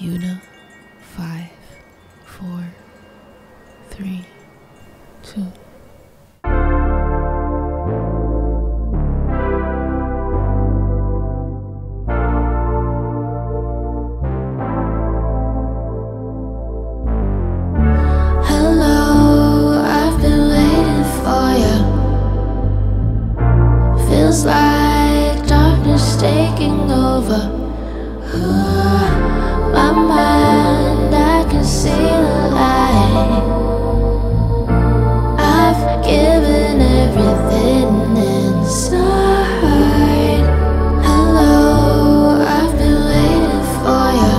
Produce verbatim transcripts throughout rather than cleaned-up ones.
Una, five, four, three, two. Hello, I've been waiting for you. Feels like darkness taking over. Ooh. My mind, I can see the light. I've given everything inside. Hello, I've been waiting for you.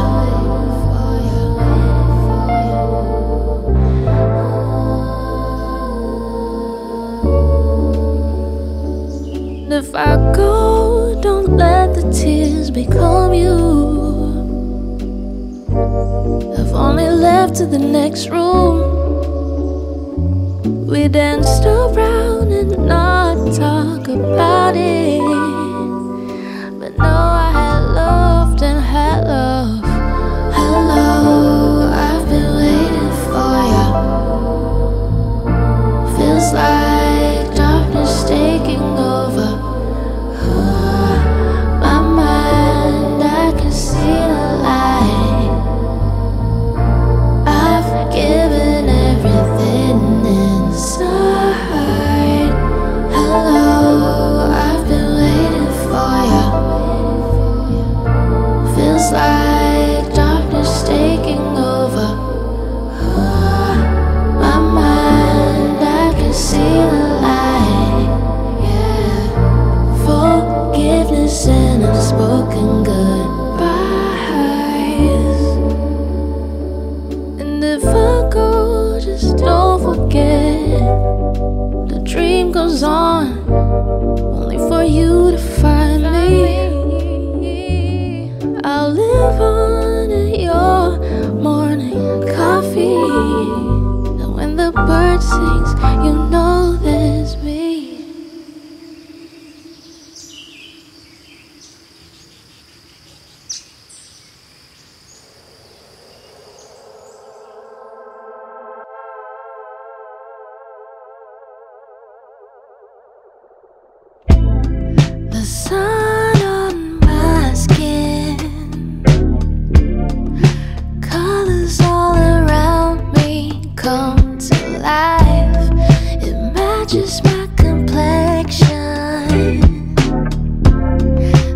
And if I go, don't let the tears become you. I've only left to the next room. We danced around and not talk about it, but no, I had loved and had love. Hello, I've been waiting for you. Feels like darkness taking over. Ooh, my mind, I can see the light. Given everything inside. Hello, I've been waiting for you. Feels like darkness taking over. Ooh, my mind, I can see the light. Yeah. Forgiveness and unspoken goodbyes. And if I just don't forget, the dream goes on, only for you to find me. I'll live on in your morning coffee, and when the bird sings, you know there's me. Sun on my skin, colors all around me come to life. It matches my complexion.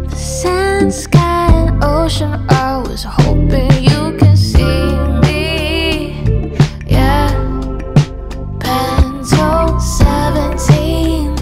The sand, sky, and ocean, I was hoping you could see me. Yeah, Pantone seventeen.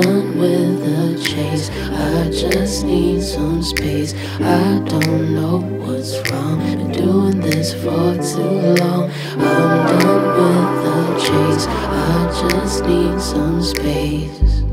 done with the chase. I just need some space. I don't know what's wrong. Been doing this for too long. I'm done with the chase. I just need some space.